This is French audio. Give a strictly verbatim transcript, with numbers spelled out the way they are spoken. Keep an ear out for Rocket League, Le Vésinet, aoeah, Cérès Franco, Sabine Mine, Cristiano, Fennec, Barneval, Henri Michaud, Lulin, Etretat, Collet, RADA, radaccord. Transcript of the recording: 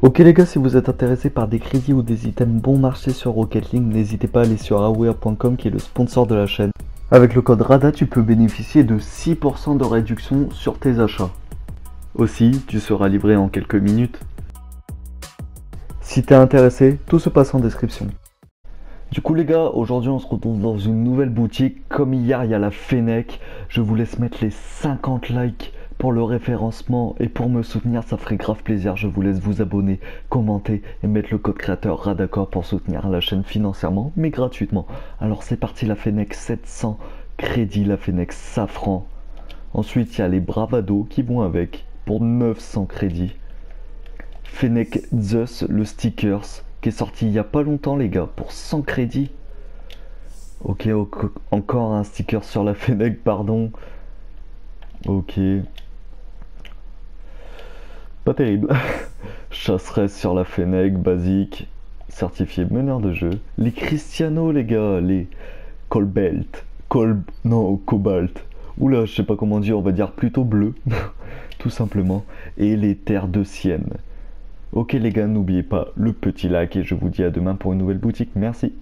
Ok les gars, si vous êtes intéressé par des crédits ou des items bon marché sur Rocket League, n'hésitez pas à aller sur aoeah point com qui est le sponsor de la chaîne. Avec le code RADA, tu peux bénéficier de six pour cent de réduction sur tes achats. Aussi, tu seras livré en quelques minutes. Si t'es intéressé, tout se passe en description. Du coup les gars, aujourd'hui on se retrouve dans une nouvelle boutique. Comme hier, il y a la Fennec. Je vous laisse mettre les cinquante likes pour le référencement et pour me soutenir, ça ferait grave plaisir. Je vous laisse vous abonner, commenter et mettre le code créateur RADACcord pour soutenir la chaîne financièrement mais gratuitement. Alors c'est parti, la Fennec, sept cents crédits, la Fennec safran. Ensuite il y a les bravados qui vont avec pour neuf cents crédits. Fennec Zeus, le stickers qui est sorti il n'y a pas longtemps les gars, pour cent crédits. Ok, encore un sticker sur la Fennec, pardon. Ok, pas terrible. Chasseresse sur la Fennec, basique, certifié meneur de jeu. Les Cristiano les gars, les Colbelt, Col... non, Cobalt, oula je sais pas comment dire, on va dire plutôt bleu, tout simplement. Et les terres de Sienne. Ok les gars, n'oubliez pas le petit like et je vous dis à demain pour une nouvelle boutique, merci.